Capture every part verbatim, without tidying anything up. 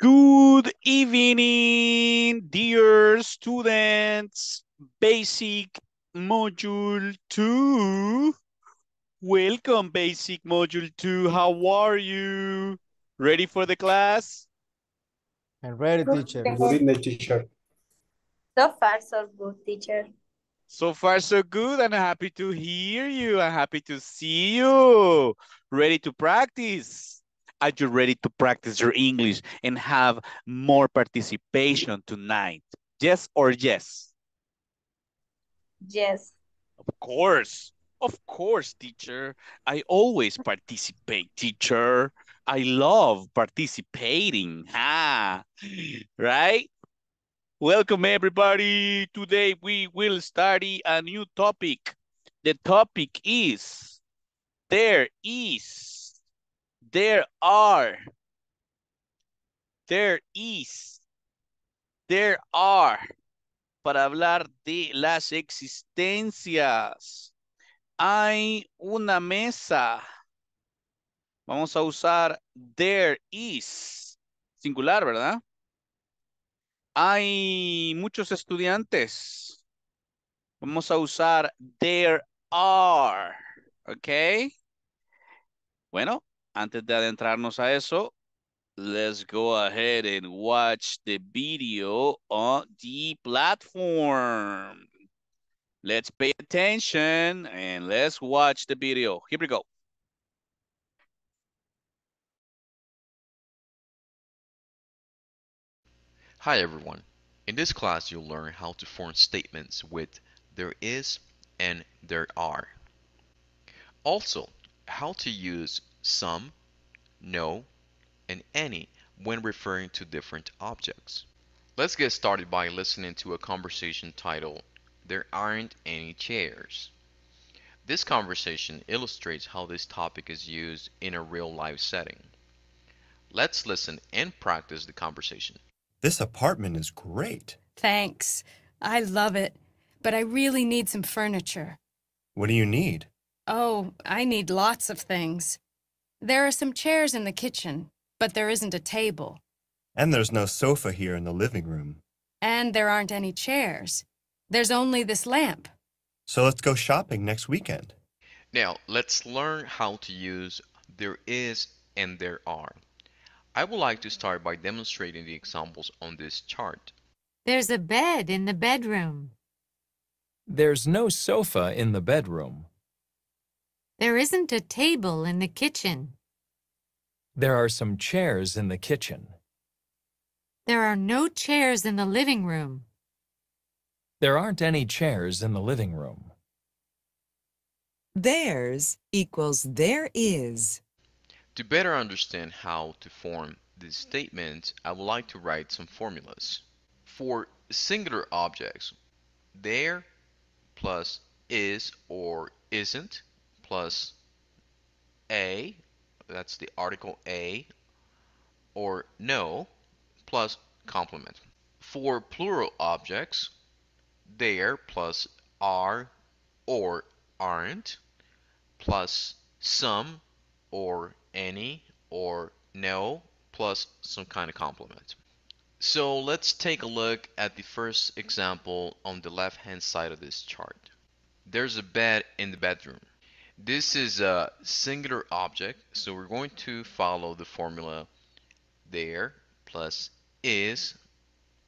Good evening, dear students. Basic Module two. Welcome, Basic Module two. How are you? Ready for the class? I'm ready, teacher. Good evening, teacher. So far, so good, teacher. So far, so good. I'm happy to hear you. I'm happy to see you. Ready to practice? Are you ready to practice your English and have more participation tonight? Yes or yes? Yes. Of course. Of course, teacher. I always participate, teacher. I love participating. Ha! Right? Welcome, everybody. Today we will study a new topic. The topic is, there is, there are, there is, there are, para hablar de las existencias. Hay una mesa. Vamos a usar there is, singular, ¿verdad? Hay muchos estudiantes. Vamos a usar there are, ¿ok? Bueno. Antes de adentrarnos a eso, let's go ahead and watch the video on the platform. Let's pay attention and let's watch the video. Here we go. Hi, everyone. In this class, you'll learn how to form statements with there is and there are. Also, how to use some, no, and any when referring to different objects. Let's get started by listening to a conversation titled, There Aren't Any Chairs. This conversation illustrates how this topic is used in a real-life setting. Let's listen and practice the conversation. This apartment is great. Thanks. I love it, but I really need some furniture. What do you need? Oh, I need lots of things. There are some chairs in the kitchen, but there isn't a table. And there's no sofa here in the living room. And there aren't any chairs. There's only this lamp. So let's go shopping next weekend. Now, let's learn how to use there is and there are. I would like to start by demonstrating the examples on this chart. There's a bed in the bedroom. There's no sofa in the bedroom. There isn't a table in the kitchen. There are some chairs in the kitchen. There are no chairs in the living room. There aren't any chairs in the living room. There's equals there is. To better understand how to form this statement, I would like to write some formulas. For singular objects, there plus is or isn't, plus a, that's the article a, or no, plus complement. For plural objects, there plus are or aren't, plus some or any or no, plus some kind of complement. So let's take a look at the first example on the left-hand side of this chart. There's a bed in the bedroom. This is a singular object, so we're going to follow the formula there plus is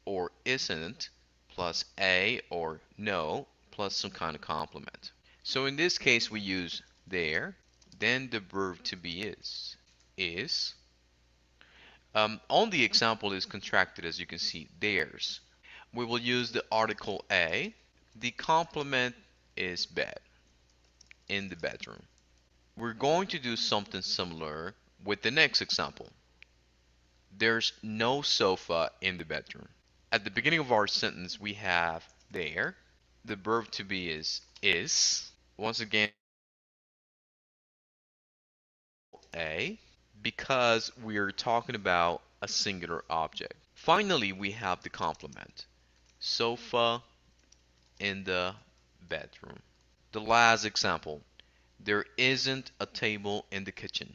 or isn't plus a or no plus some kind of complement. So in this case, we use there, then the verb to be is. Is. Um, on the example is contracted, as you can see, theirs. We will use the article a. The complement is bed. In the bedroom. We're going to do something similar with the next example. There's no sofa in the bedroom. At the beginning of our sentence, we have there. The verb to be is is. Once again, a, because we're talking about a singular object. Finally, we have the complement. Sofa in the bedroom. The last example, there isn't a table in the kitchen.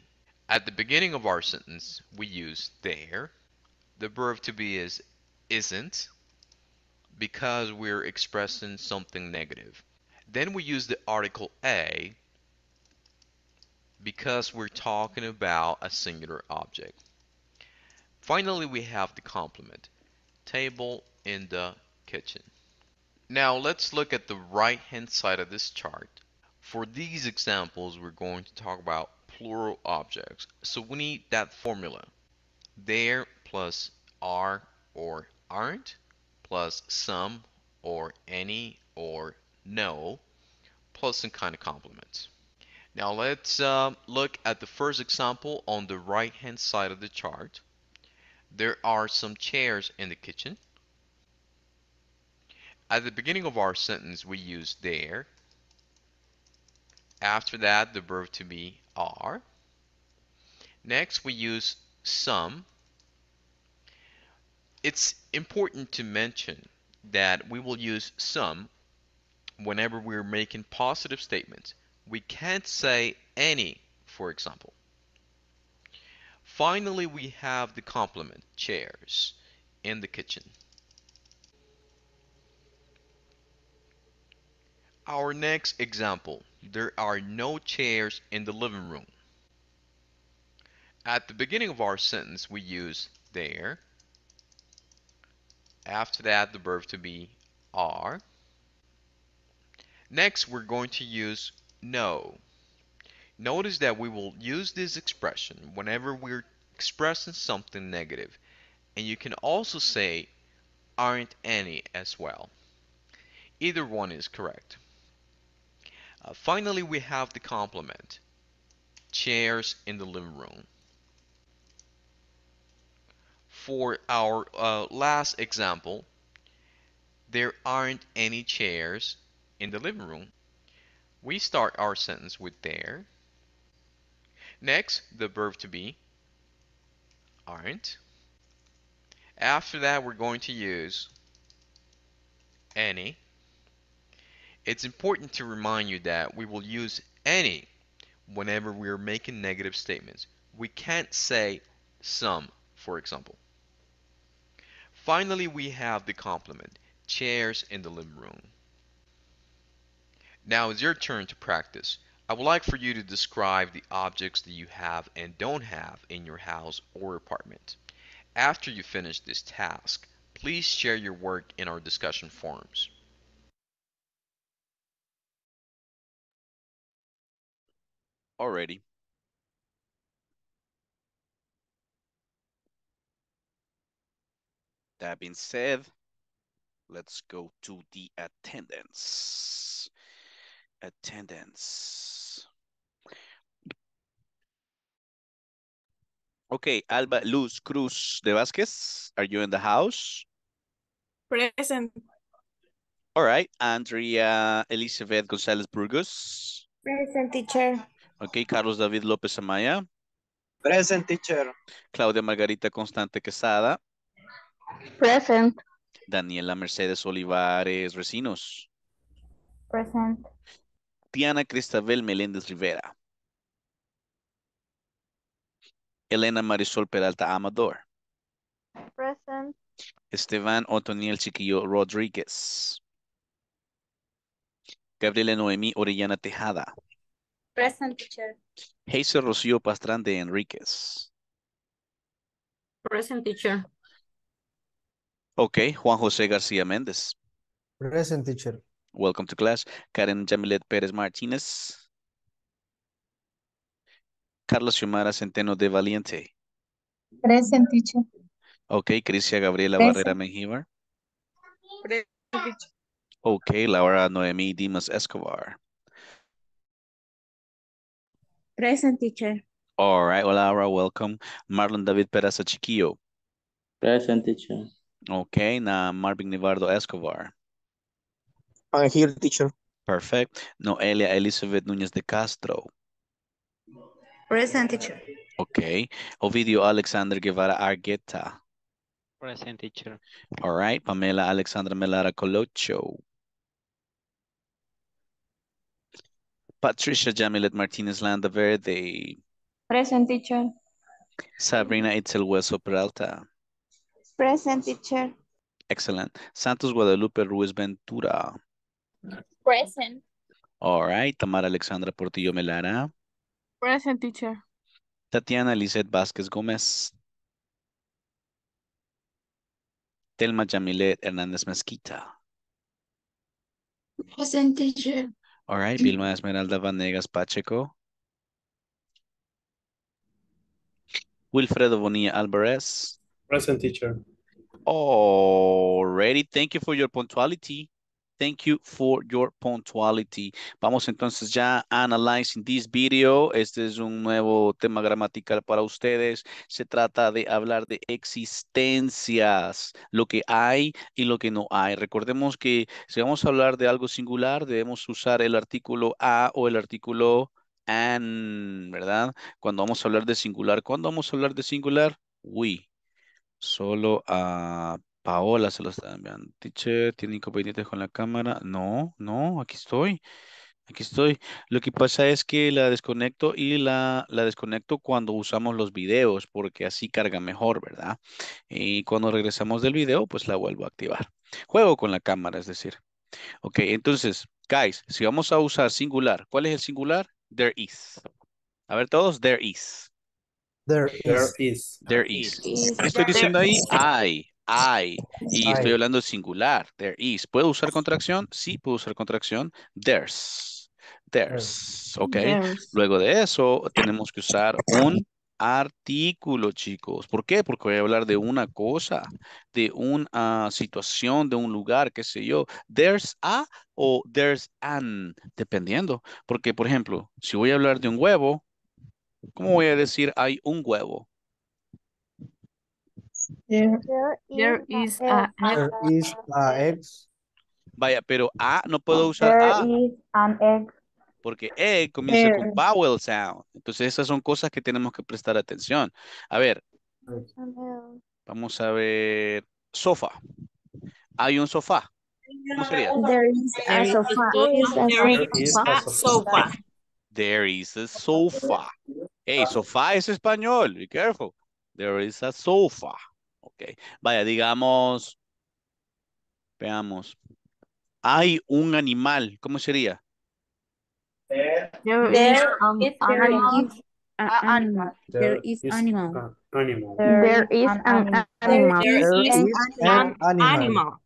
At the beginning of our sentence, we use there, the verb to be is isn't, because we're expressing something negative. Then we use the article a because we're talking about a singular object. Finally, we have the complement, table in the kitchen. Now let's look at the right hand side of this chart. For these examples, we're going to talk about plural objects, so we need that formula: there plus are or aren't plus some or any or no plus some kind of complement. Now let's uh, look at the first example on the right hand side of the chart. There are some chairs in the kitchen. At the beginning of our sentence, we use there. After that, the verb to be are. Next, we use some. It's important to mention that we will use some whenever we're making positive statements. We can't say any, for example. Finally, we have the complement, chairs in the kitchen. Our next example, there are no chairs in the living room. At the beginning of our sentence, we use there. After that, the verb to be are. Next, we're going to use no. Notice that we will use this expression whenever we're expressing something negative, and you can also say aren't any as well. Either one is correct. Uh, finally, we have the complement, chairs in the living room. For our uh, last example, there aren't any chairs in the living room. We start our sentence with there. Next, the verb to be aren't. After that, we're going to use any. It's important to remind you that we will use any whenever we're making negative statements. We can't say some, for example. Finally, we have the complement, chairs in the living room. Now it's your turn to practice. I would like for you to describe the objects that you have and don't have in your house or apartment. After you finish this task, please share your work in our discussion forums. Alrighty. That being said, let's go to the attendance. Attendance. Okay, Alba Luz Cruz de Vásquez, are you in the house? Present. All right, Andrea Elizabeth González Burgos. Present, teacher. Okay, Carlos David López Amaya. Present, teacher. Claudia Margarita Constante Quesada. Present. Daniela Mercedes Olivares Recinos. Present. Tiana Cristabel Meléndez Rivera. Elena Marisol Peralta Amador. Present. Esteban Otoniel Chiquillo Rodríguez. Gabriela Noemí Orellana Tejada. Present, teacher. Hazel Rocío Pastrán de Enríquez. Present, teacher. Okay, Juan José García Méndez. Present, teacher. Welcome to class. Karen Jamilet Pérez Martínez. Carlos Xiomara Centeno de Valiente. Present, teacher. Okay, Cristia Gabriela Barrera Menjivar. Present, teacher. Okay, Laura Noemí Dimas Escobar. Present, teacher. All right, well, Laura, welcome. Marlon David Peraza Chiquillo. Present, teacher. Okay, now Marvin Nivardo Escobar. I'm here, teacher. Perfect. Noelia Elizabeth Nunez de Castro. Present, teacher. Okay. Ovidio Alexander Guevara Argueta. Present, teacher. All right. Pamela Alexandra Melara Colocho. Patricia Jamilet Martínez Landaverde. Present, teacher. Sabrina Itzel Hueso Peralta. Present, teacher. Excellent. Santos Guadalupe Ruiz Ventura. Present. All right. Tamara Alexandra Portillo Melara. Present, teacher. Tatiana Lizette Vázquez Gómez. Thelma Jamilet Hernandez Mesquita. Present, teacher. All right. Vilma Esmeralda Vanegas Pacheco. Wilfredo Bonilla Alvarez. Present, teacher. Alrighty. Thank you for your punctuality. Thank you for your punctuality. Vamos entonces ya analyzing this video. Este es un nuevo tema gramatical para ustedes. Se trata de hablar de existencias, lo que hay y lo que no hay. Recordemos que si vamos a hablar de algo singular, debemos usar el artículo a o el artículo an, ¿verdad? Cuando vamos a hablar de singular, ¿cuándo vamos a hablar de singular? We. Solo a... Paola se lo está enviando. Teacher, ¿tiene inconvenientes con la cámara? No, no, aquí estoy. Aquí estoy. Lo que pasa es que la desconecto y la, la desconecto cuando usamos los videos, porque así carga mejor, ¿verdad? Y cuando regresamos del video, pues la vuelvo a activar. Juego con la cámara, es decir. Ok, entonces, guys, si vamos a usar singular, ¿cuál es el singular? There is. A ver todos, there is. There is. There is. ¿Qué estoy diciendo ahí? I. I, y I. Estoy hablando de singular, there is. ¿Puedo usar contracción? Sí, puedo usar contracción, there's, there's, ok. There's. Luego de eso, tenemos que usar un artículo, chicos. ¿Por qué? Porque voy a hablar de una cosa, de una situación, de un lugar, qué sé yo. There's a o there's an, dependiendo. Porque, por ejemplo, si voy a hablar de un huevo, ¿cómo voy a decir hay un huevo? There, there is, is a, a there is a egg. Vaya, pero a no puedo usar there a. Is an egg. Porque egg comienza there. Con vowel sound. Entonces esas son cosas que tenemos que prestar atención. A ver. Vamos a ver. Sofá. Hay un sofá. ¿Cómo sería? There is a sofa. There is a sofa. There is a sofa. Hey, sofá es español. Be careful. There is a sofa. Ok, vaya, digamos, veamos, hay un animal, ¿cómo sería? There, there is an animal. Animal. There is an animal. There is an animal. There is an animal.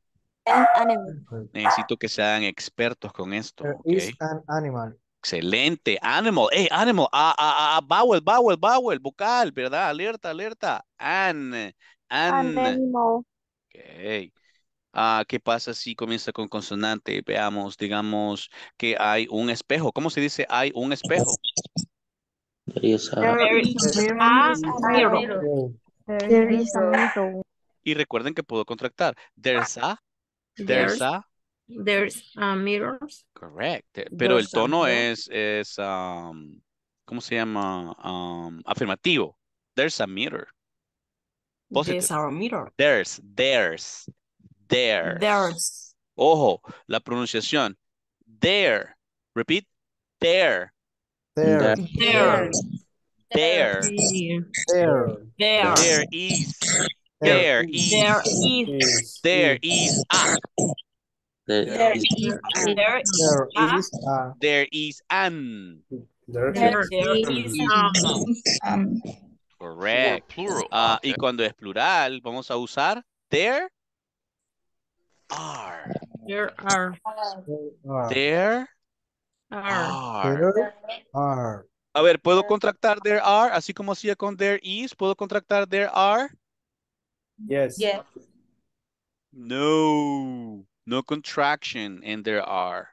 Necesito que sean expertos con esto. There okay. is an animal. Excelente, animal, hey, animal, ah, ah, ah, vowel, vowel, vowel, vocal, ¿verdad? Alerta, alerta, an. An, animal. Okay. Ah, ¿qué pasa si comienza con consonante? Veamos, digamos que hay un espejo. ¿Cómo se dice hay un espejo? There is a mirror. There is a mirror. Y recuerden que puedo contractar. There's a, there's a. There's a mirror. Correct. Pero there's el tono es, es um, ¿cómo se llama? Um, afirmativo. There's a mirror. Positive. There's our mirror. There's, there's, there's. There's. Ojo, la pronunciación. There. Repeat. There. There. There. There. There. There. There. There is. There is. There is. There is a. There is a. There is a. There is an. There is an. Correct. Plural. Uh, y cuando es plural, vamos a usar there are. There are. There are. There are. A ver, ¿puedo contractar there are? Así como hacía con there is, ¿puedo contractar there are? Yes. Yes. No. No contraction en there are.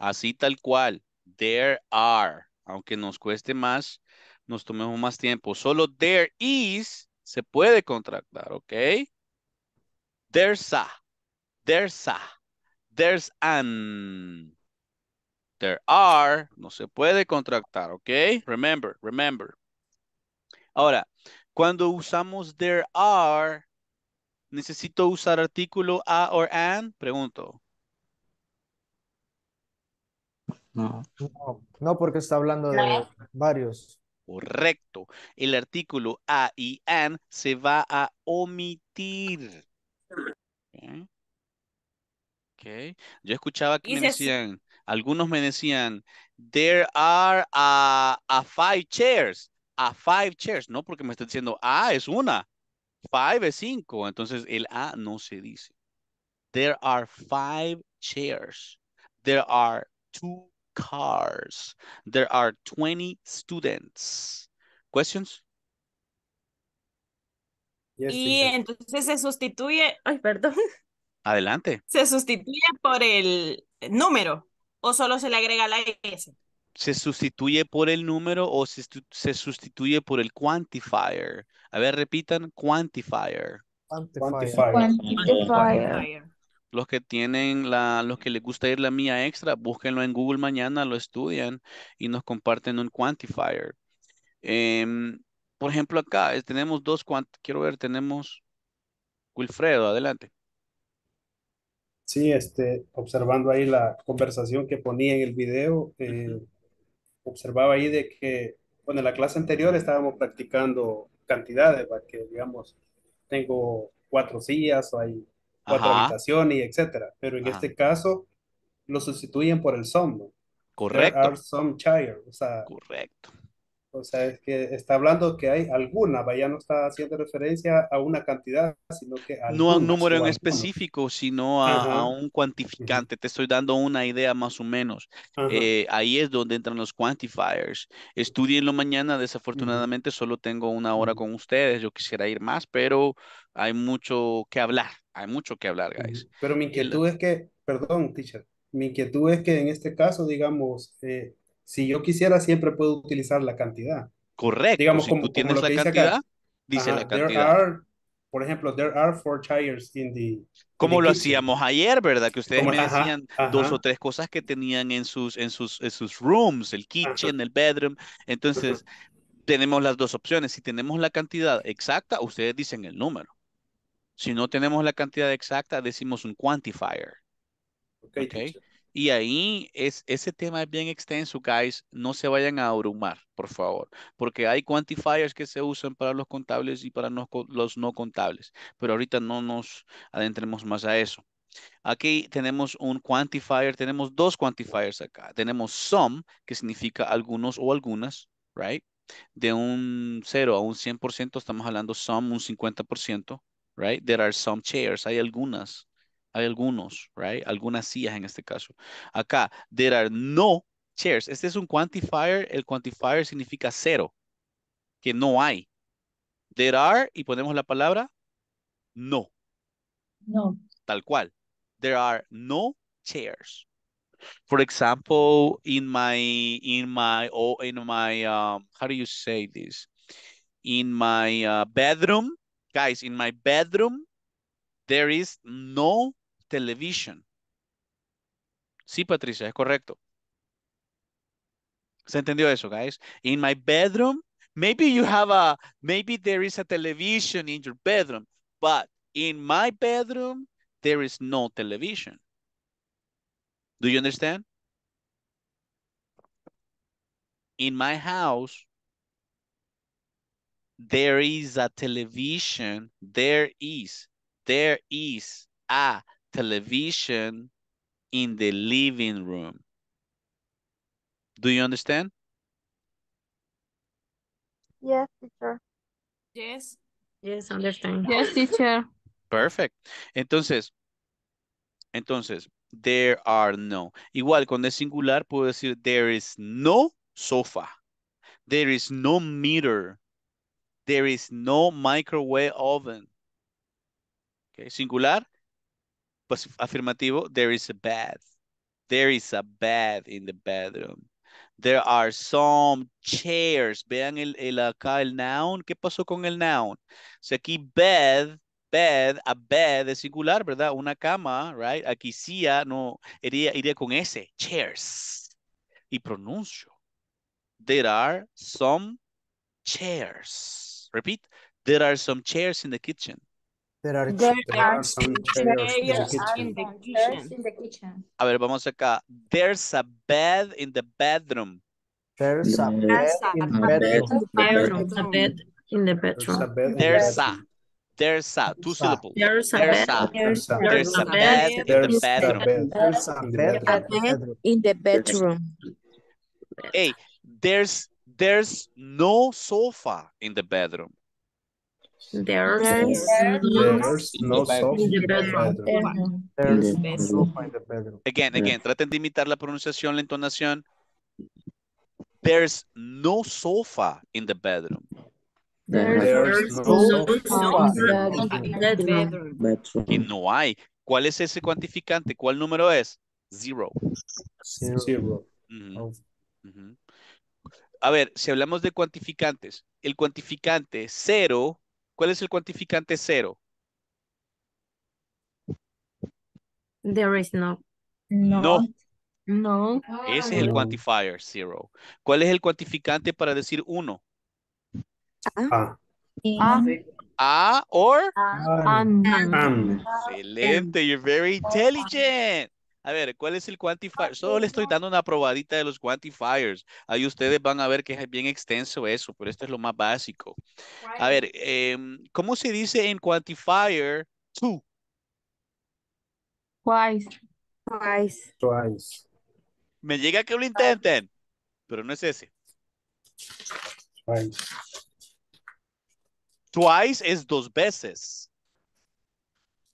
Así tal cual. There are. Aunque nos cueste más. Nos tomemos más tiempo. Solo there is se puede contractar, ¿ok? There's a, there's a, there's an. There are, no se puede contractar, ¿ok? Remember, remember. Ahora, cuando usamos there are, ¿necesito usar artículo a or an? Pregunto. No, no, no porque está hablando de varios. correcto. El artículo a y an se va a omitir. ¿Eh? Okay. Yo escuchaba que me decían, algunos me decían, there are a, a five chairs, a five chairs, no, porque me está diciendo, ah, es una, five es cinco, entonces el a no se dice. There are five chairs, there are two cars, there are twenty students. Questions? Yes, y yes. Entonces se sustituye, ay, perdón. Adelante. Se sustituye por el número o solo se le agrega la S. Se sustituye por el número o se, se sustituye por el quantifier. A ver, repitan, quantifier. Quantifier. Quantifier. Los que tienen la, los que les gusta ir la mía extra, búsquenlo en Google mañana, lo estudian y nos comparten un quantifier. Eh, por ejemplo, acá tenemos dos, quiero ver, tenemos Wilfredo, adelante. Sí, este, observando ahí la conversación que ponía en el video, eh, observaba ahí de que, bueno, en la clase anterior estábamos practicando cantidades, ¿va? Que digamos, tengo cuatro sillas, o hay cuatro Ajá. habitaciones, etcétera. Pero en Ajá. este caso, lo sustituyen por el some, ¿no? Correcto. There are some chairs, o sea, correcto. O sea, es que está hablando que hay alguna, ya no está haciendo referencia a una cantidad, sino que a no a un número en específico, sino a, a un cuantificante. Uh-huh. Te estoy dando una idea más o menos. Uh-huh. eh, ahí es donde entran los quantifiers. Estudienlo mañana. Desafortunadamente, uh-huh. solo tengo una hora con ustedes. Yo quisiera ir más, pero hay mucho que hablar. Hay mucho que hablar, guys. Uh-huh. Pero mi inquietud El... es que, perdón, teacher, mi inquietud es que en este caso, digamos... Eh, si yo quisiera, siempre puedo utilizar la cantidad. Correcto. Digamos, si como, tú tienes como la cantidad, acá, dice ajá, la cantidad. Are, por ejemplo, there are four chairs in the... Como lo hacíamos ayer, ¿verdad? Que ustedes como, me ajá, decían ajá. dos o tres cosas que tenían en sus, en sus, en sus rooms, el kitchen, ajá. el bedroom. Entonces, ajá. tenemos las dos opciones. Si tenemos la cantidad exacta, ustedes dicen el número. Si no tenemos la cantidad exacta, decimos un quantifier. Ok. okay. Y ahí es, ese tema es bien extenso, guys. No se vayan a abrumar, por favor. Porque hay quantifiers que se usan para los contables y para no, los no contables. Pero ahorita no nos adentremos más a eso. Aquí tenemos un quantifier. Tenemos dos quantifiers acá. Tenemos some, que significa algunos o algunas, right? De un cero a un cien por ciento estamos hablando some, un cincuenta por ciento, right? There are some chairs. Hay algunas. Hay algunos, right? Algunas sillas en este caso. Acá, there are no chairs. Este es un quantifier. El quantifier significa cero. Que no hay. There are, y ponemos la palabra, no. No. Tal cual. There are no chairs. For example, in my, in my, oh, in my, um, how do you say this? In my uh, bedroom, guys, in my bedroom, there is no television. Sí, Patricia, es correcto. ¿Se entendió eso, guys? In my bedroom, maybe you have a, maybe there is a television in your bedroom, but in my bedroom, there is no television. Do you understand? In my house, there is a television. There is. There is a television in the living room. Do you understand? Yes, teacher. Yes. Yes, understand. Yes, teacher. Perfect. Entonces, entonces, there are no. Igual, cuando es singular, puedo decir there is no sofa. There is no mirror. There is no microwave oven. Okay. Singular, pues afirmativo, there is a bed. There is a bed in the bedroom. There are some chairs. Vean el, el acá el noun. ¿Qué pasó con el noun? Si aquí bed, bed, a bed es singular, ¿verdad? Una cama, right? Aquí silla, no, iría, iría con S, chairs. Y pronuncio. There are some chairs. Repeat. There are some chairs in the kitchen. There are, there are some chairs in the kitchen. A ver, vamos acá. There's a bed in the bedroom. There's a bed in the bedroom. There's a bed in the bedroom. There's a. There's a. Two syllables. There's a bed. There's a bed in the bedroom. There's a bed in the bedroom. Hey, there's there's no sofa in the bedroom. There's, there's, there's no sofa in the bedroom. There's no sofa in the bedroom. Again, again, traten de imitar la pronunciación, la entonación. There's no sofa in the bedroom. There's, there's no, no sofa in the bedroom. bedroom. Y no hay. ¿Cuál es ese cuantificante? ¿Cuál número es? Zero. Zero. Zero. Mm-hmm. Oh. Mm-hmm. A ver, si hablamos de cuantificantes, el cuantificante cero, ¿cuál es el cuantificante cero? There is no. No. No. no. Ese es el quantifier, zero. ¿Cuál es el cuantificante para decir uno? A. A. A or? An. An. Excelente, you're very intelligent. A ver, ¿cuál es el quantifier? Solo le estoy dando una probadita de los quantifiers. Ahí ustedes van a ver que es bien extenso eso, pero esto es lo más básico. A ver, eh, ¿cómo se dice en quantifier two? Twice. Twice. Twice. Me llega que lo intenten, pero no es ese. Twice. Twice es dos veces.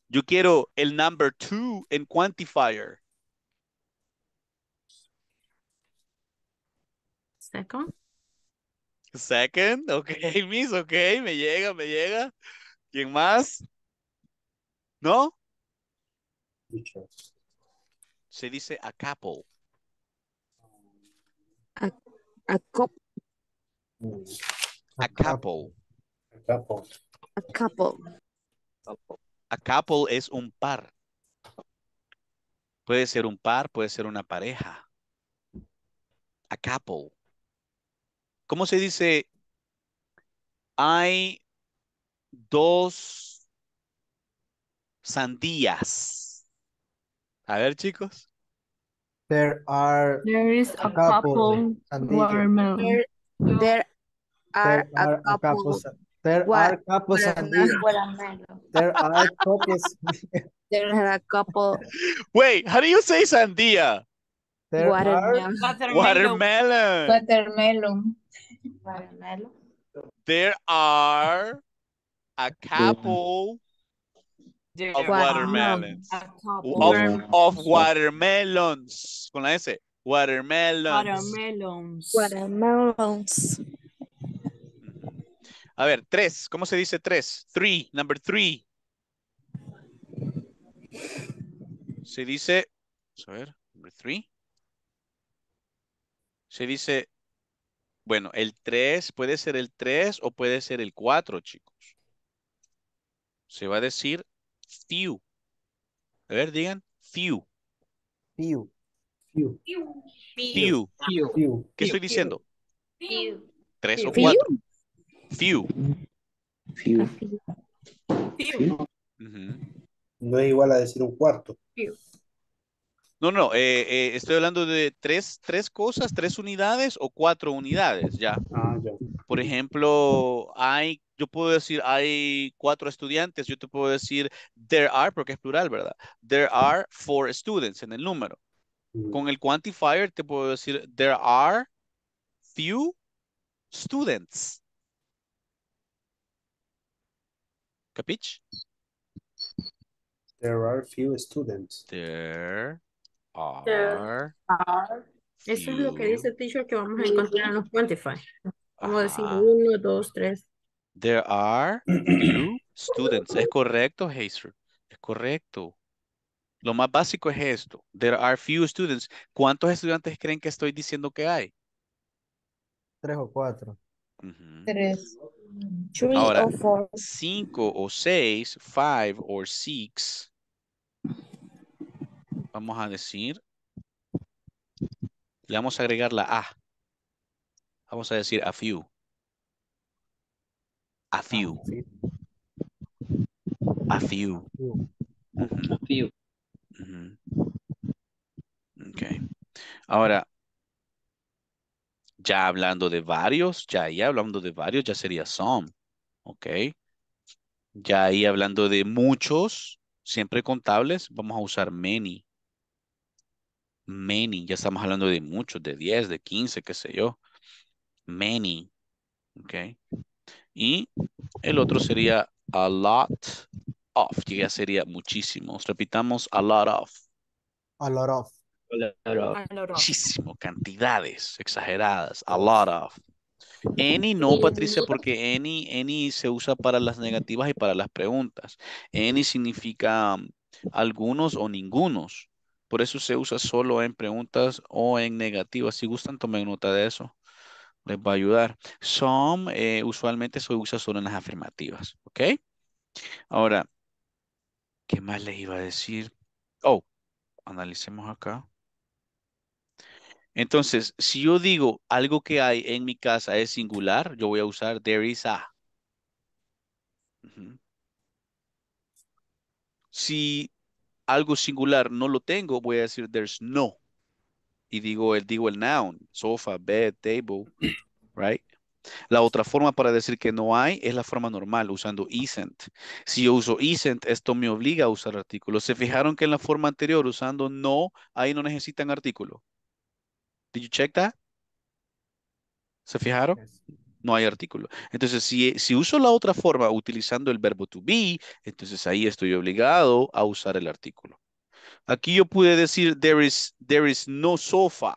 Yo quiero el number two en quantifier. Second. Second, ok, Miss, ok, me llega, me llega. ¿Quién más? ¿No? Se dice a couple. A, a couple. A couple. A couple. A couple. A couple es un par. Puede ser un par, puede ser una pareja. A couple. ¿Cómo se dice? Hay dos sandías. A ver, chicos. There are There is a, a couple, couple watermelon. There, there are, there are a couple. couple. There what? are couples and There are couples. There are a couple. Wait, how do you say sandia? There watermelon. Are... Watermelon. Watermelon. Watermelon. There are a couple there of watermelons. Watermelon. Of, of watermelons. Con la S. Watermelons. Watermelons. Watermelons. A ver, tres. ¿Cómo se dice tres? Three. Number three. Se dice... Vamos a ver. Number three. Se dice... Bueno, el tres puede ser el tres o puede ser el cuatro, chicos. Se va a decir few. A ver, digan few. Few. Few. Few. Few. few. few. ¿Qué few. estoy diciendo? Few. Tres few. o cuatro. Few. Few. Few. Few. Uh-huh. No es igual a decir un cuarto. Few. No, no, eh, eh, estoy hablando de tres, tres cosas, tres unidades o cuatro unidades, ya. Ah, ya. Por ejemplo, hay, yo puedo decir hay cuatro estudiantes, yo te puedo decir there are, porque es plural, ¿verdad? There are four students en el número. Uh-huh. Con el quantifier te puedo decir there are few students. Capitch? There are few students. There are. There are few... Eso es lo que dice el teacher que vamos a encontrar en los quantifiers. Vamos a decir uno, dos, tres. There are few students. Es correcto, Hazel. Es correcto. Lo más básico es esto. There are few students. ¿Cuántos estudiantes creen que estoy diciendo que hay? Tres o cuatro. Uh-huh. Tres. Three Ahora, or four. Cinco o seis, five or six. Vamos a decir, le vamos a agregar la A. Vamos a decir a few. A few. A few. A few. Uh-huh. Ok. Ahora, ya hablando de varios, ya ahí hablando de varios, ya sería some, ¿ok? Ya ahí hablando de muchos, siempre contables, vamos a usar many. Many, ya estamos hablando de muchos, de diez, de quince, qué sé yo. Many, ¿ok? Y el otro sería a lot of, que ya sería muchísimos. Repitamos, a lot of. A lot of. A lot of. of. Muchísimo, cantidades exageradas. A lot of. Any no, Patricia, porque any, any se usa para las negativas y para las preguntas. Any significa um, algunos o ningunos. Por eso se usa solo en preguntas o en negativas. Si gustan, tomen nota de eso. Les va a ayudar. Some eh, usualmente se usa solo en las afirmativas. ¿Ok? Ahora, ¿qué más les iba a decir? Oh, analicemos acá. Entonces, si yo digo algo que hay en mi casa es singular, yo voy a usar there is a. Uh-huh. Si algo singular no lo tengo, voy a decir there's no. Y digo el, digo el noun, sofa, bed, table, right? La otra forma para decir que no hay es la forma normal, usando isn't. Si yo uso isn't, esto me obliga a usar artículos. ¿Se fijaron que en la forma anterior, usando no, ahí no necesitan artículo? Did you check that? ¿Se fijaron? No hay artículo. Entonces, si, si uso la otra forma utilizando el verbo to be, entonces ahí estoy obligado a usar el artículo. Aquí yo pude decir there is, there is no sofa.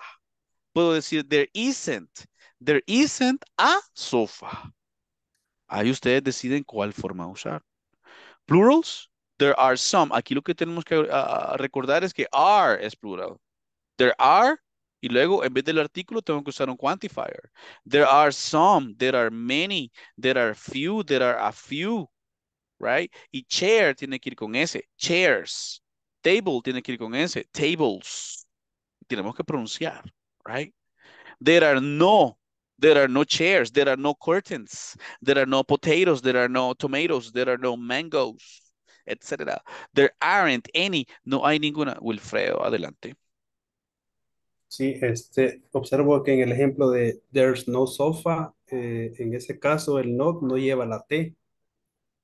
Puedo decir there isn't. There isn't a sofa. Ahí ustedes deciden cuál forma usar. Plurals, there are some. Aquí lo que tenemos que uh, recordar es que are es plural. There are. Y luego, en vez del artículo, tengo que usar un quantifier. There are some, there are many, there are few, there are a few, right? Y chair tiene que ir con S, chairs. Table tiene que ir con S, tables. Tenemos que pronunciar, right? There are no, there are no chairs, there are no curtains, there are no potatoes, there are no tomatoes, there are no mangoes, etcétera. There aren't any, no hay ninguna. Wilfredo, adelante. Sí, este, observo que en el ejemplo de there's no sofa, eh, en ese caso el no no lleva la T.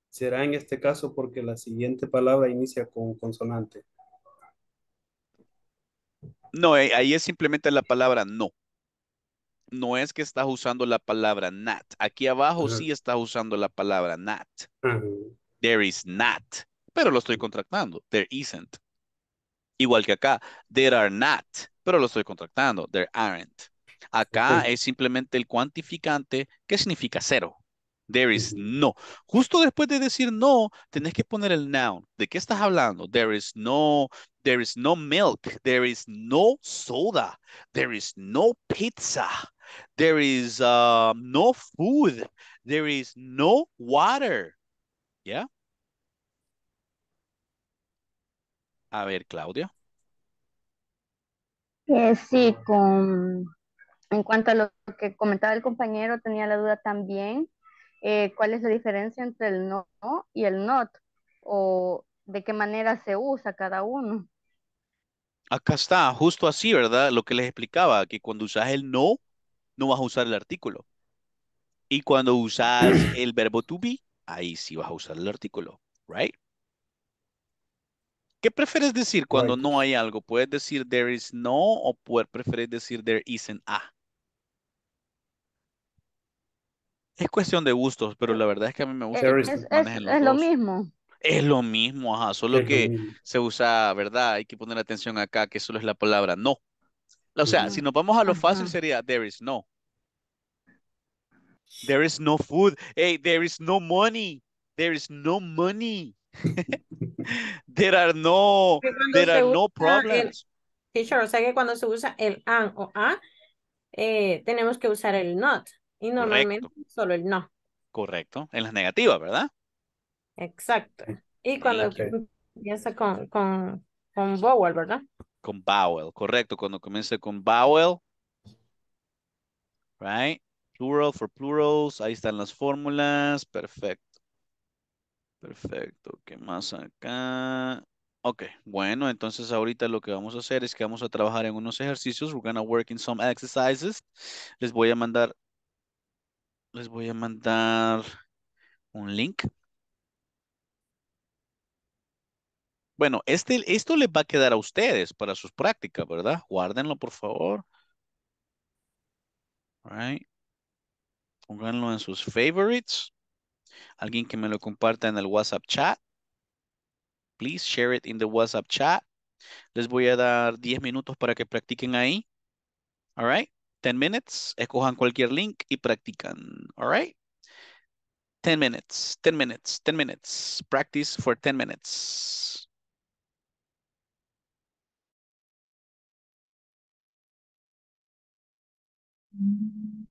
Será en este caso porque la siguiente palabra inicia con consonante. No, ahí es simplemente la palabra no. No es que estás usando la palabra not. Aquí abajo uh-huh. sí estás usando la palabra not. Uh-huh. There is not. Pero lo estoy contractando. There isn't. Igual que acá. There are not. Pero lo estoy contractando. There aren't. Acá okay. es simplemente el cuantificante que significa cero. There is no. Justo después de decir no, tenés que poner el noun. ¿De qué estás hablando? There is no. There is no milk. There is no soda. There is no pizza. There is uh, no food. There is no water. ¿Ya? Yeah. A ver, Claudia. Eh, sí, con, en cuanto a lo que comentaba el compañero, tenía la duda también, eh, ¿cuál es la diferencia entre el no y el not? ¿O de qué manera se usa cada uno? Acá está, justo así, ¿verdad? Lo que les explicaba, que cuando usas el no, no vas a usar el artículo. Y cuando usas el verbo to be, ahí sí vas a usar el artículo, ¿right? ¿Qué prefieres decir cuando right. no hay algo? ¿Puedes decir there is no o prefieres decir there isn't a? Es cuestión de gustos, pero la verdad es que a mí me gusta. Es, es, es, es lo mismo. Es lo mismo, ajá. Solo es que se usa, ¿verdad? Hay que poner atención acá que solo es la palabra no. O sea, uh-huh. si nos vamos a lo fácil uh-huh. sería there is no. There is no food. Hey, there is no money. There is no money. There are no, there are no problems. El, teacher, o sea que cuando se usa el an o a, eh, tenemos que usar el not. Y normalmente correcto. Solo el no. Correcto. En las negativas, ¿verdad? Exacto. Y cuando okay. empieza con, con, con vowel, ¿verdad? Con vowel, correcto. Cuando comienza con vowel, right? Plural for plurals. Ahí están las fórmulas. Perfecto. Perfecto, ¿qué más acá? Ok, bueno, entonces ahorita lo que vamos a hacer es que vamos a trabajar en unos ejercicios. We're gonna work in some exercises. Les voy a mandar, les voy a mandar un link. Bueno, este, esto les va a quedar a ustedes para sus prácticas, ¿verdad? Guárdenlo, por favor. All right. Pónganlo en sus favorites. Alguien que me lo comparta en el WhatsApp chat. Please share it in the WhatsApp chat. Les voy a dar diez minutos para que practiquen ahí. All right. ten minutes. Escojan cualquier link y practican. All right. ten minutes. ten minutes. ten minutes. Practice for ten minutes. Mm-hmm.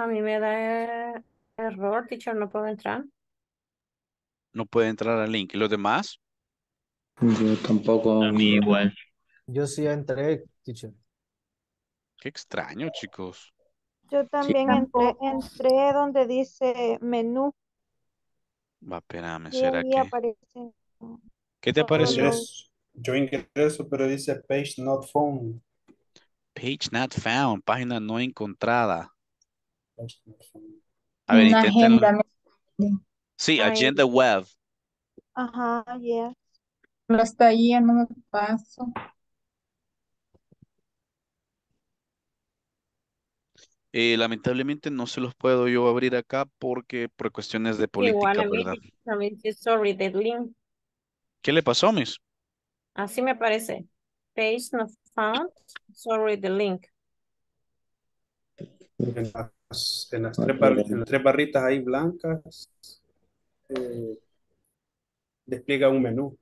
A mí me da error, teacher, no puedo entrar. No puede entrar al link. ¿Y los demás? Yo tampoco. A mí igual. Yo sí entré, teacher. Qué extraño, chicos. Yo también sí. entré, entré donde dice menú. Va, espérame, ¿será que? Aparece... ¿Qué te apareció? Yo ingreso, pero dice page not found. Page not found, página no encontrada. A ver, intenten. Sí, agenda web. Ajá, yeah. No está ahí, no me paso. Eh, lamentablemente no se los puedo yo abrir acá porque por cuestiones de política, igual a mí, ¿verdad? A mí, sorry, the link. ¿Qué le pasó, Miss? Así me parece. Page not found. Sorry, the link. En las, tres bar, en las tres barritas ahí blancas eh, despliega un menú.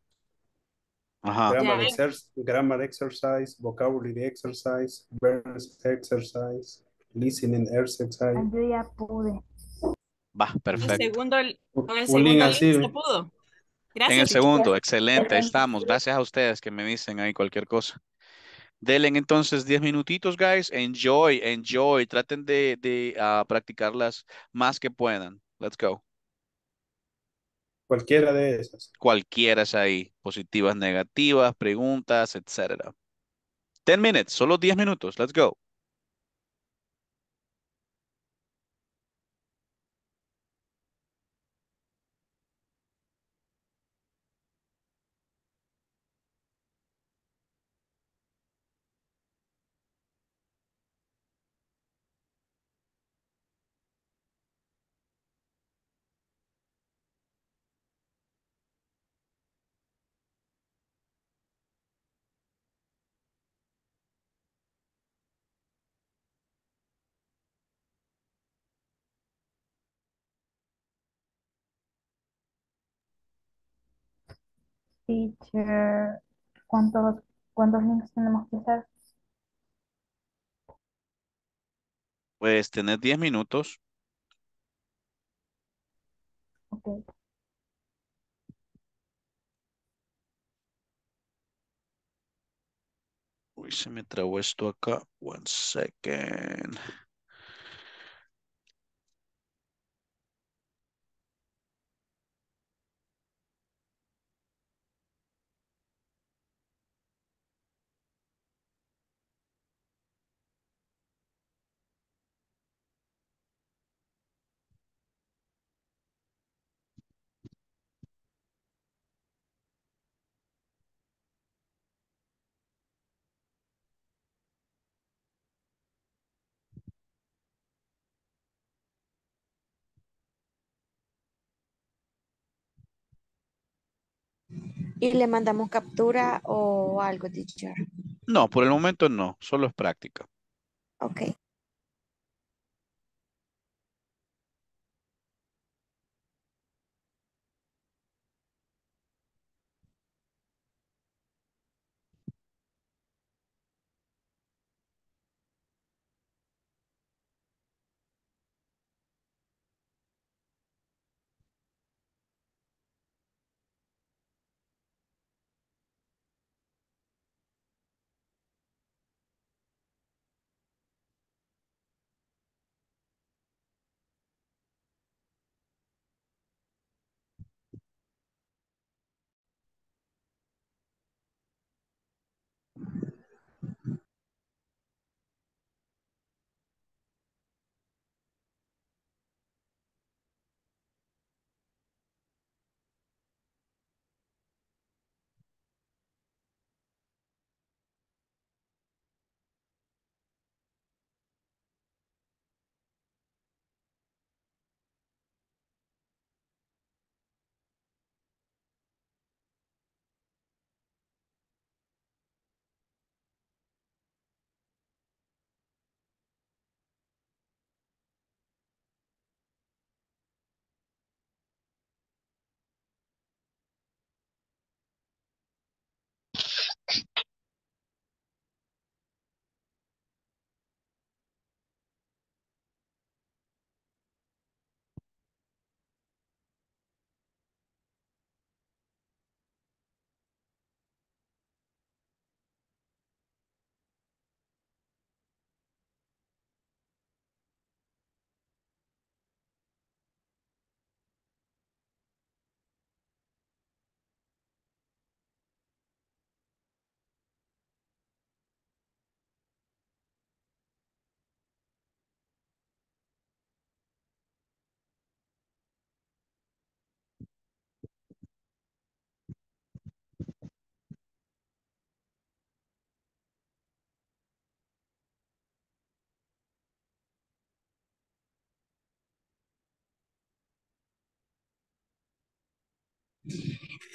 Ajá. Grammar, yeah. exer grammar exercise, vocabulary exercise, verbs exercise, listening exercise. Andrea pude. Va, perfecto. El segundo, el, el segundo link así, se pudo. Gracias, en el segundo, gracias. Excelente, estamos. Gracias a ustedes que me dicen ahí cualquier cosa. Denle entonces diez minutitos, guys. Enjoy, enjoy. Traten de, de uh, practicarlas más que puedan. Let's go. Cualquiera de esas. Cualquiera es ahí. Positivas, negativas, preguntas, etcétera. ten minutes, solo diez minutos. Let's go. Teacher, ¿cuántos, cuántos links tenemos que hacer? Pues tener diez minutos. Okay. Uy, se me trabó esto acá. One second. Y le mandamos captura o algo, teacher. No, por el momento no, solo es práctica. Ok.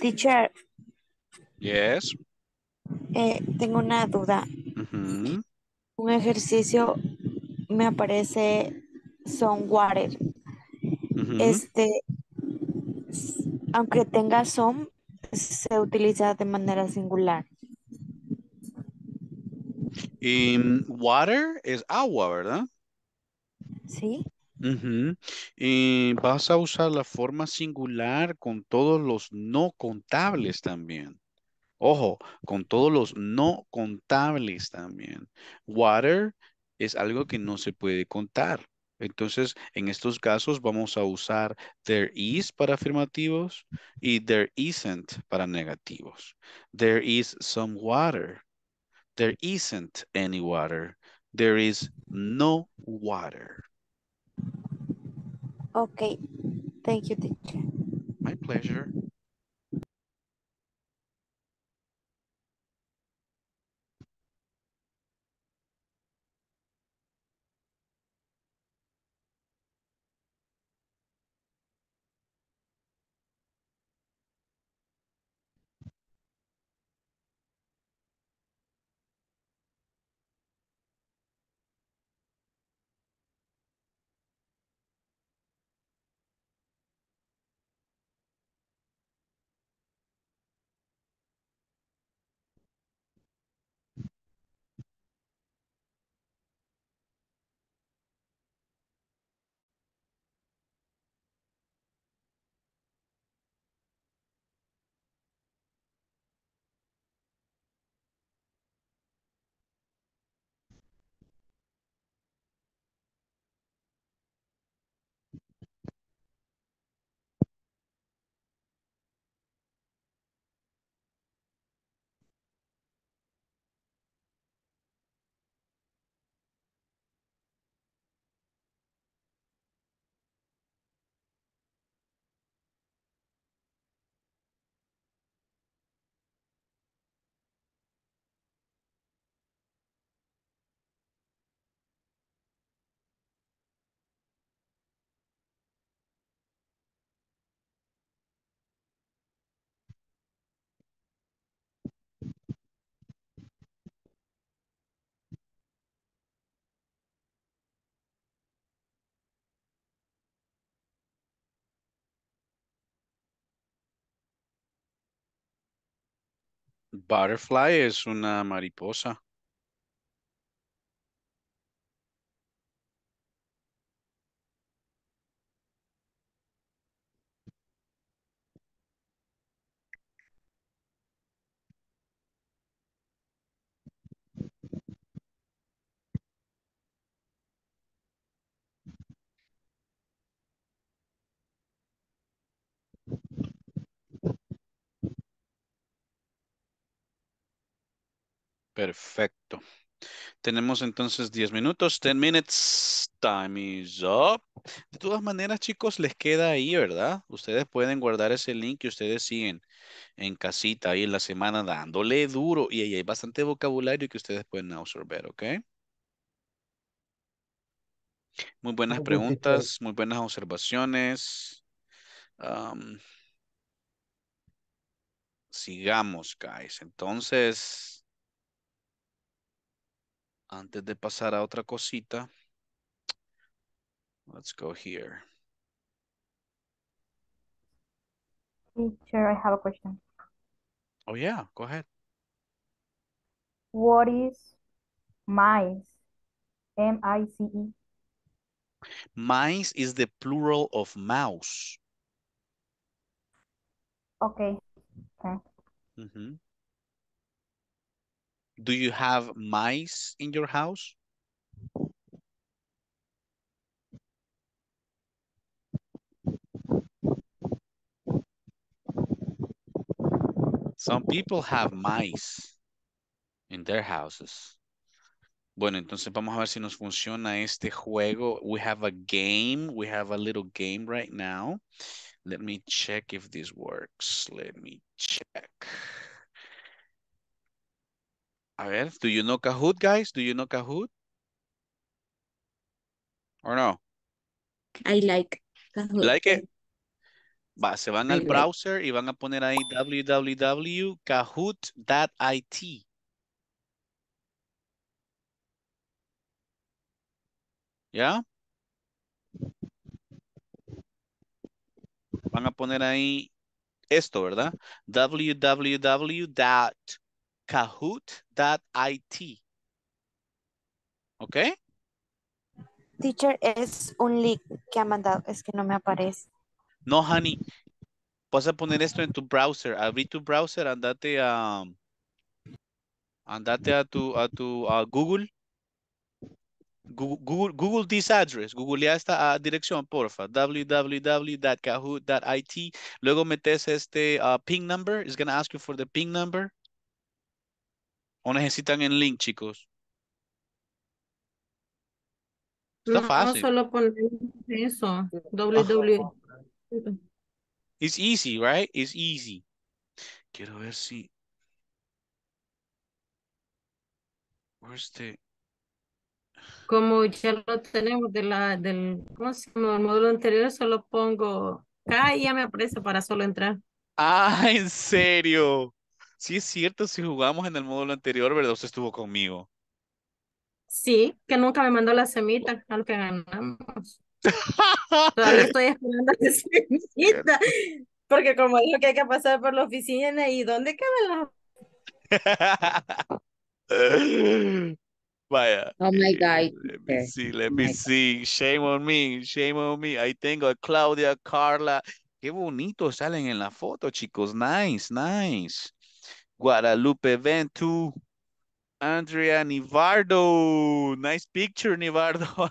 Teacher. Yes. Eh, tengo una duda. Uh-huh. Un ejercicio me aparece son water. Uh-huh. Este, aunque tenga son, se utiliza de manera singular. Y water es agua, ¿verdad? Sí. Uh-huh. Y vas a usar la forma singular con todos los no contables también. Ojo, con todos los no contables también. Water es algo que no se puede contar. Entonces, en estos casos vamos a usar there is para afirmativos y there isn't para negativos. There is some water. There isn't any water. There is no water. Okay, thank you, teacher. My pleasure. Butterfly es una mariposa. Perfecto. Tenemos entonces diez minutos. ten minutes. Time is up. De todas maneras, chicos, les queda ahí, ¿verdad? Ustedes pueden guardar ese link que ustedes siguen en casita ahí en la semana dándole duro. Y ahí hay bastante vocabulario que ustedes pueden absorber, ¿ok? Muy buenas preguntas, muy buenas observaciones. Um, sigamos, guys. Entonces... antes de pasar a otra cosita, let's go here. Teacher, I have a question. Oh yeah, go ahead. What is mice? M I C E. Mice is the plural of mouse. Okay. Okay. Mm-hmm. Do you have mice in your house? Some people have mice in their houses. Bueno, entonces vamos a ver si nos funciona este juego. We have a game. We have a little game right now. Let me check if this works. Let me check. A ver, do you know Kahoot, guys? Do you know Kahoot? Or no? I like Kahoot. Like it? Va, se van I al like. browser y van a poner ahí w w w punto kahoot punto i t. ¿Ya? Van a poner ahí esto, ¿verdad? w w w punto kahoot punto i t. ¿Ok? Teacher, es un link que ha mandado. Es que no me aparece. No, honey. Vas a poner esto en tu browser. Abrí tu browser, andate a... andate a tu... a tu... a Google. Google, Google, Google this address. Googlea esta uh, dirección, porfa. w w w punto kahoot punto i t. Luego metes este uh, ping number. It's gonna ask you for the ping number. ¿O necesitan el link, chicos? Está no, fácil. No solo con eso. W W. It's easy, right? It's easy. Quiero ver si... Where's the... Como ya lo tenemos de la, del próximo módulo anterior, solo pongo K y ya me aparece para solo entrar. Ah, ¿en serio? Sí, es cierto, si jugamos en el módulo anterior, ¿verdad? Usted estuvo conmigo. Sí, que nunca me mandó la semita, al que ganamos. Todavía estoy esperando la semita, porque como dijo que hay que pasar por la oficina, ¿y dónde queda la? Vaya. Oh my God. Let me see, let me oh see. Shame on me, shame on me. Ahí tengo a Claudia, Carla. Qué bonito salen en la foto, chicos. Nice, nice. Guadalupe Ventu, Andrea Nivardo. Nice picture, Nivardo.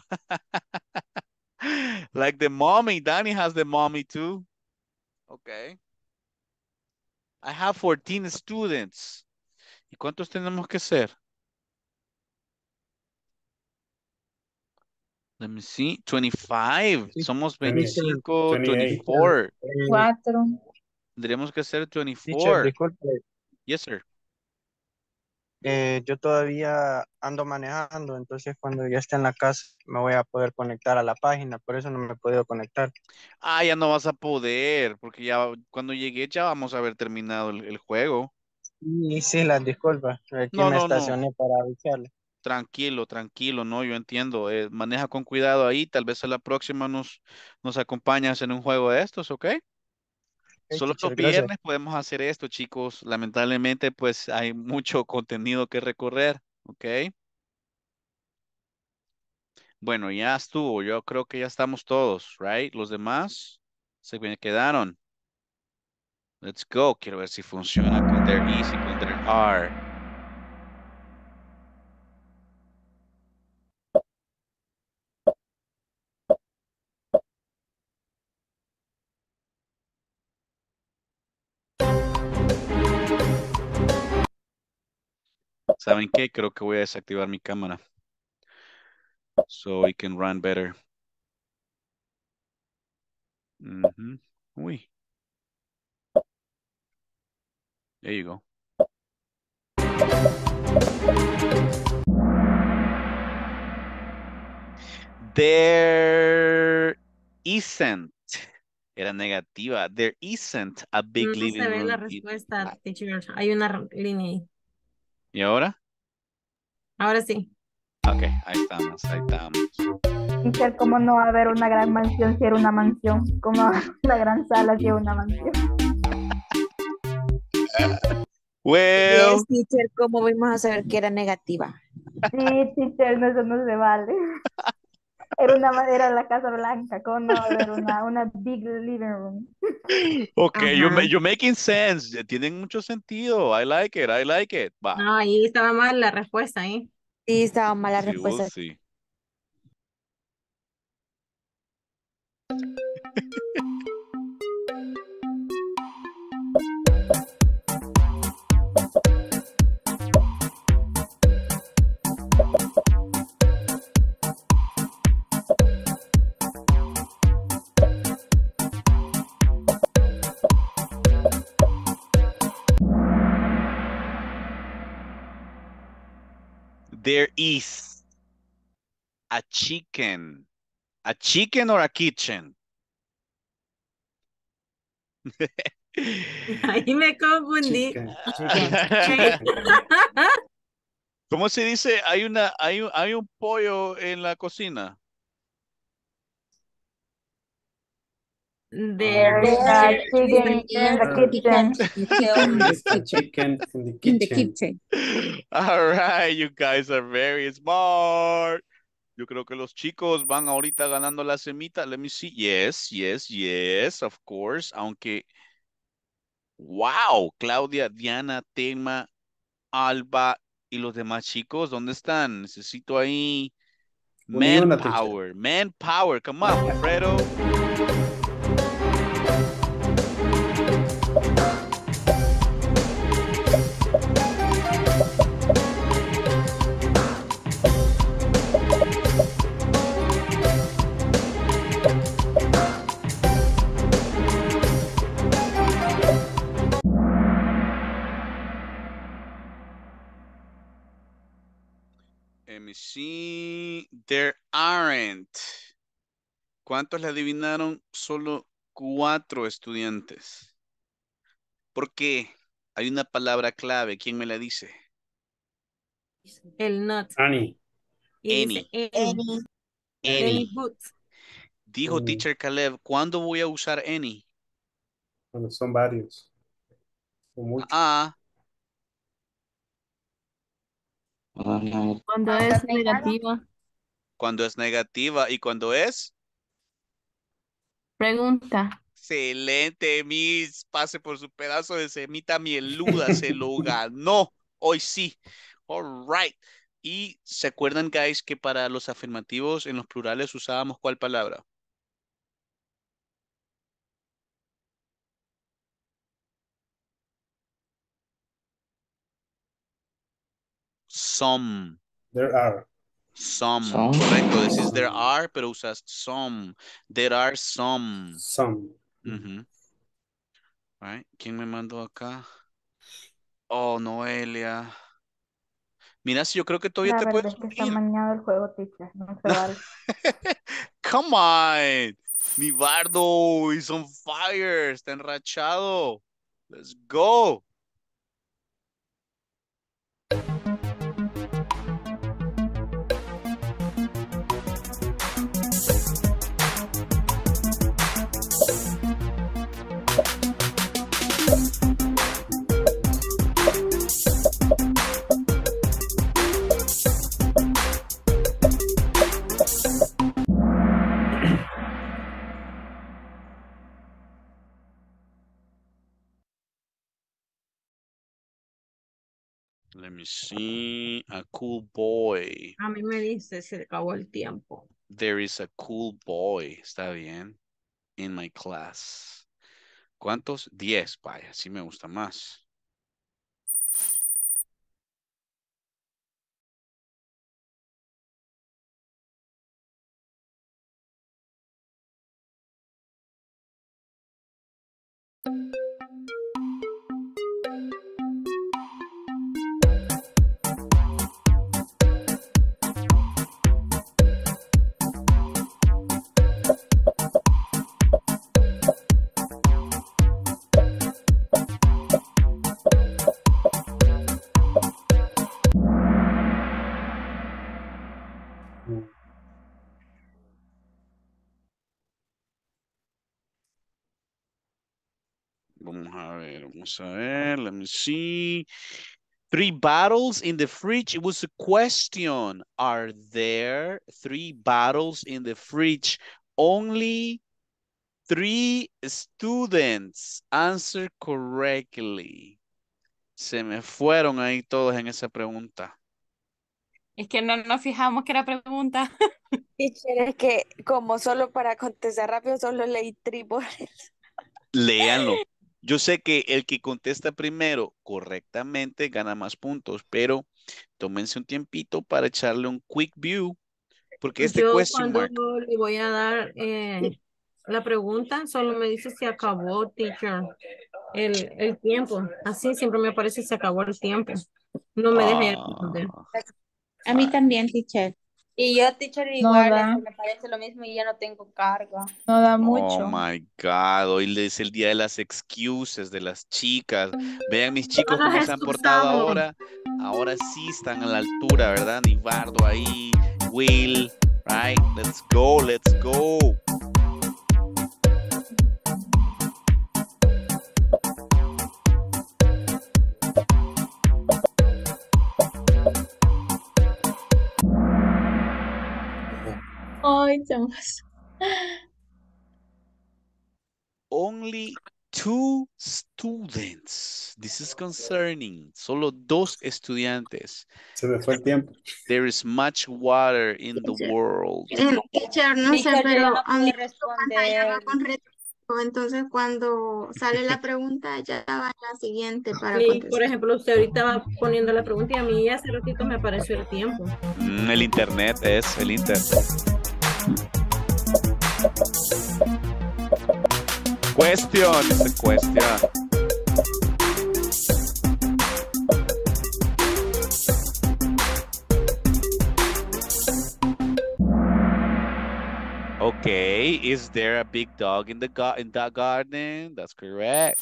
Like the mommy. Danny has the mommy too. Okay. I have fourteen students. ¿Y cuántos tenemos que hacer? Let me see. twenty-five. Somos veinticinco, twenty-four. Cuatro. Tendríamos que hacer veinticuatro. Yes, sir. Eh, yo todavía ando manejando, entonces cuando ya esté en la casa me voy a poder conectar a la página, por eso no me he podido conectar. Ah, ya no vas a poder, porque ya cuando llegué ya vamos a haber terminado el, el juego. Sí, sí, las disculpas, aquí no, me no, estacioné no. para avisarle. Tranquilo, tranquilo, no, yo entiendo, eh, maneja con cuidado ahí, tal vez a la próxima nos, nos acompañas en un juego de estos, ¿ok? Solo los viernes gracias. Podemos hacer esto, chicos. Lamentablemente, pues hay mucho contenido que recorrer, ¿ok? Bueno, ya estuvo. Yo creo que ya estamos todos, right? Los demás se quedaron. Let's go. Quiero ver si funciona con their is y con their are. ¿Saben qué? Creo que voy a desactivar mi cámara. So it can run better. Mm-hmm. Uy. There you go. There isn't. Era negativa. There isn't a big no living room. No se ve la respuesta, teacher. Hay una línea ahí. ¿Y ahora? Ahora sí. Ok, ahí estamos, ahí estamos. ¿Cómo no va a haber una gran mansión si era una mansión? ¿Cómo va a haber una gran sala si era una mansión? Well. Yes, teacher, ¿cómo vimos a saber que era negativa? Sí, teacher, eso no se vale. Era una madera de la Casa Blanca. ¿Cómo no va a haber una, una big living room? Ok, you're, you're making sense. Tienen mucho sentido. I like it, I like it. Bye. No, ahí estaba mal la respuesta, ¿eh? Sí, estaba mala respuesta. Sí. There is a chicken. A chicken or a kitchen? Ahí me confundí. Chicken, chicken. ¿Cómo se dice? Hay una, hay, hay un pollo en la cocina. There is a chicken in the kitchen. All right, you guys are very smart. Yo creo que los chicos van ahorita ganando la semita. Let me see. Yes, yes, yes, of course. Aunque, wow, Claudia, Diana, Thelma, Alba y los demás chicos, ¿dónde están? Necesito ahí manpower, manpower. Come on, Wilfredo. Let me see. There aren't. ¿Cuántos le adivinaron? Solo cuatro estudiantes. ¿Por qué? Hay una palabra clave. ¿Quién me la dice? El not. Any. Any. Any. Any. Dijo any. Teacher Caleb, ¿cuándo voy a usar any? Cuando son varios. O muchos. Ah. Cuando es negativa. Cuando es negativa. ¿Y cuando es? Pregunta. Excelente, Miss. Pase por su pedazo de semita mieluda. Se lo ganó. Hoy sí. All right. Y ¿se acuerdan, guys, que para los afirmativos en los plurales usábamos cuál palabra? Some. There are. Some. some. Correcto. Decís there are, pero usas some. There are some. Some. Uh-huh. Right. ¿Quién me mandó acá? Oh, Noelia. Mira, si yo creo que todavía la te puedes unir. Es que está mañado el juego, teacher. No se vale. Come on. Nivardo is on fire. Está enrachado. Let's go. Let me see. A cool boy. A mí me dice, se acabó el tiempo. There is a cool boy. Está bien. In my class. ¿Cuántos? Diez. Vaya, sí me gusta más. Vamos a ver, let me see. Three bottles in the fridge. It was a question. Are there three bottles in the fridge? Only three students answer correctly. Se me fueron ahí todos en esa pregunta. Es que no nos fijamos que era pregunta. Teacher, es que como solo para contestar rápido, solo leí three bottles. Léanlo. Yo sé que el que contesta primero correctamente gana más puntos, pero tómense un tiempito para echarle un quick view, porque este yo question mark. Yo le voy a dar eh, la pregunta, solo me dice si acabó, teacher, el, el tiempo. Así siempre me aparece si acabó el tiempo. No me deje responder. A mí también, teacher. Y yo, teacher, igual, no me parece lo mismo y ya no tengo carga. No da mucho. Oh, my God. Hoy es el día de las excuses de las chicas. Vean, mis chicos, cómo se han portado ahora. Ahora sí están a la altura, ¿verdad? Nivardo ahí, Will, right? Let's go, let's go. Only two students. This is concerning. Solo dos estudiantes. Se me fue el tiempo. There is much water in the world. Teacher, no sé, pero a mí pantalla va con retraso. Entonces, cuando sale la pregunta, ya va la siguiente para contestar. Sí, por ejemplo, usted ahorita va poniendo la pregunta y a mí hace ratito me apareció el tiempo. Mm, el internet es el internet. Question, it's a question. Okay, is there a big dog in the gar in that garden? That's correct.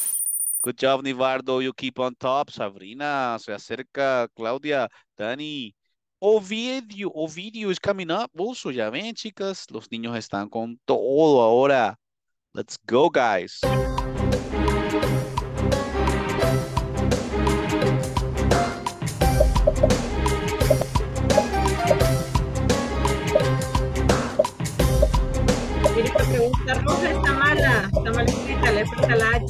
Good job, Nivardo. You keep on top. Sabrina, se acerca. Claudia, Dani. Ovidio, Ovidio is coming up. Also, ya ven, chicas, los niños están con todo ahora. Let's go, guys. Mire, la pregunta roja está mala. Está mal escrita, le falta la H.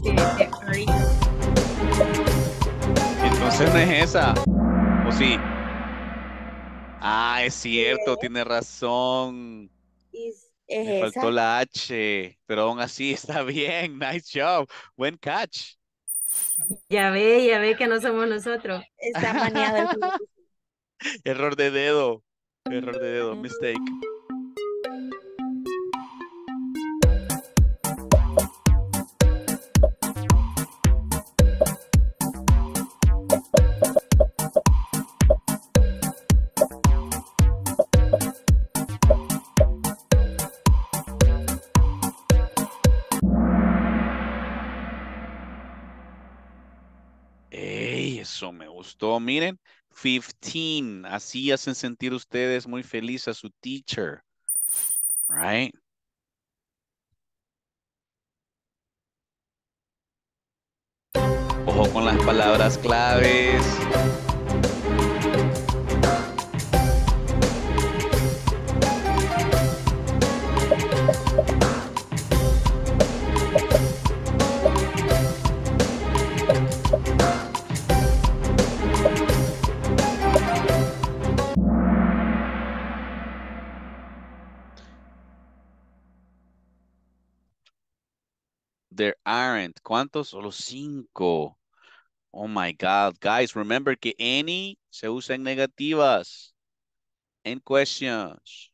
Entonces no es esa. ¿O sí? Ah, es cierto, sí. Tiene razón. Es, es Me esa. Faltó la H, pero aún así está bien. Nice job. Buen catch. Ya ve, ya ve que no somos nosotros. Está maniado el juego. Error de dedo. Error de dedo. Mistake. Eso me gustó, miren, fifteen, así hacen sentir ustedes muy feliz a su teacher, right? Ojo con las palabras claves. there aren't. ¿Cuántos? Solo cinco. Oh my God. Guys, remember que any se usa en negativas. Any questions?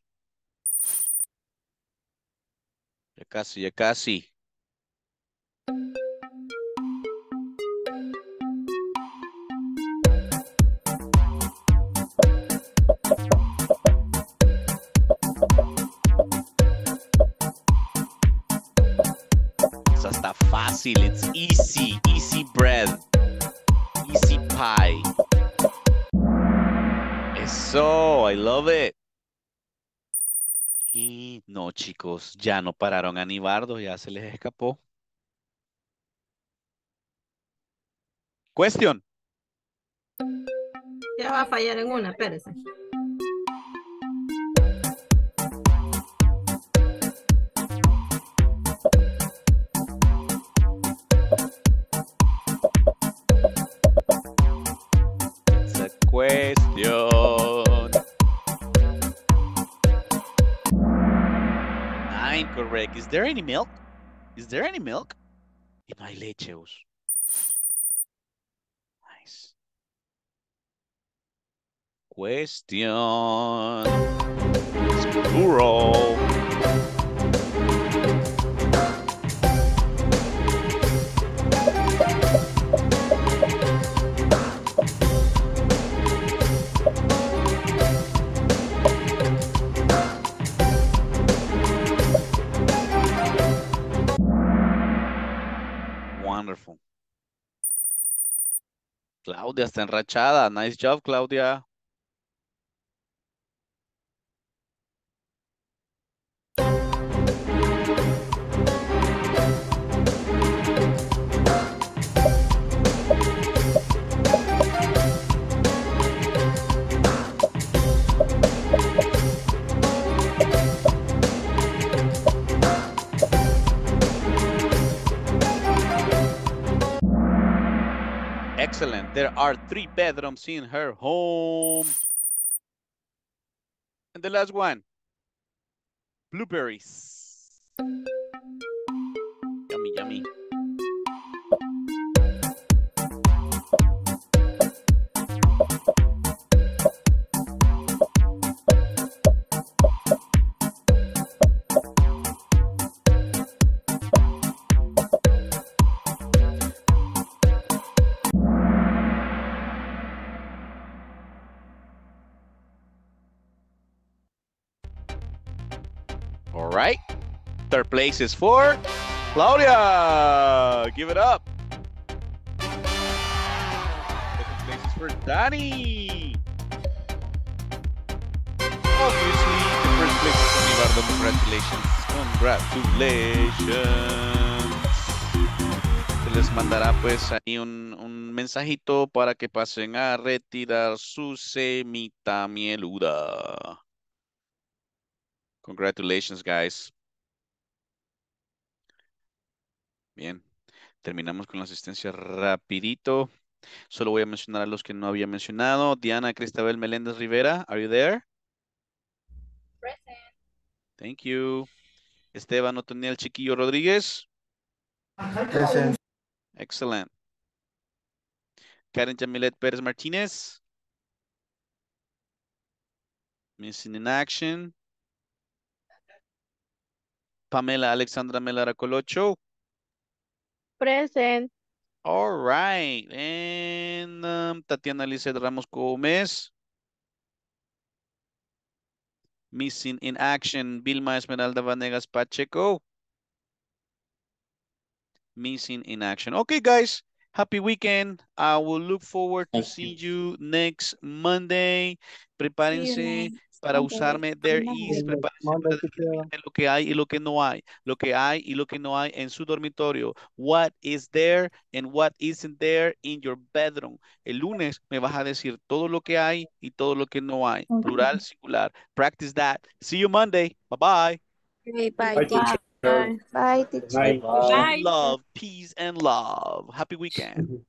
Ya casi, ya casi. Eso está fácil. It's easy. Easy bread. Easy pie. Eso. I love it. Y no, chicos, ya no pararon a Nivardo, ya se les escapó. Question. Ya va a fallar en una, espérense. It's a question. Nine, correct. Is there any milk? Is there any milk? Y no hay lechos. Question. Burro. Wonderful. Claudia está enrachada. Nice job, Claudia. Excellent. There are three bedrooms in her home. And the last one, blueberries. Yummy, yummy. Right? Third place is for Claudia. Give it up. Second place is for Danny. Obviously, the first place is for Nivardo. Congratulations. Congratulations. Se les mandará pues ahí un, un mensajito para que pasen a retirar su semita mieluda. Congratulations, guys. Bien, terminamos con la asistencia rapidito. Solo voy a mencionar a los que no había mencionado. Tiana Cristabel Meléndez Rivera, are you there? Present. Thank you. Esteban Otoniel Chiquillo Rodríguez. Present. Excellent. Karen Jamilet Pérez Martínez. Missing in action. Pamela Alexandra Melara Colocho. Present. All right. And um, Tatiana Lizette Ramos Gómez. Missing in action. Vilma Esmeralda Vanegas Pacheco. Missing in action. Okay, guys. Happy weekend. I will look forward to seeing you next Monday. Prepárense. Yeah. Para usarme there is, prepárense lo que hay y lo que no hay, lo que hay y lo que no hay en su dormitorio. What is there and what isn't there in your bedroom. El lunes me vas a decir todo lo que hay y todo lo que no hay. Okay. Plural, singular. Practice that. See you Monday. Bye-bye. Bye, bye. Bye, teacher. Bye, bye, teacher. Bye, bye. Love, peace, and love. Happy weekend.